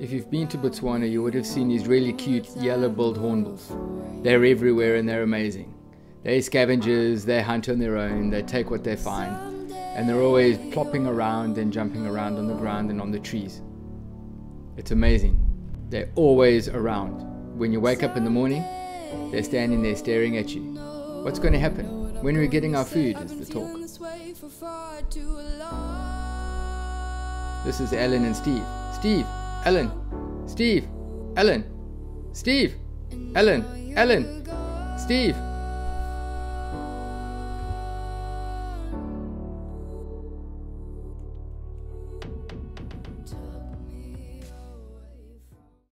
If you've been to Botswana, you would have seen these really cute yellow-billed hornbills. They're everywhere and they're amazing. They're scavengers, they hunt on their own, they take what they find, and they're always plopping around and jumping around on the ground and on the trees. It's amazing. They're always around. When you wake up in the morning, they're standing there staring at you. What's going to happen? When are we getting our food? Is the talk. This is Alan and Steve. Steve! Alan, Steve, Alan, Steve, Alan, Alan, Steve.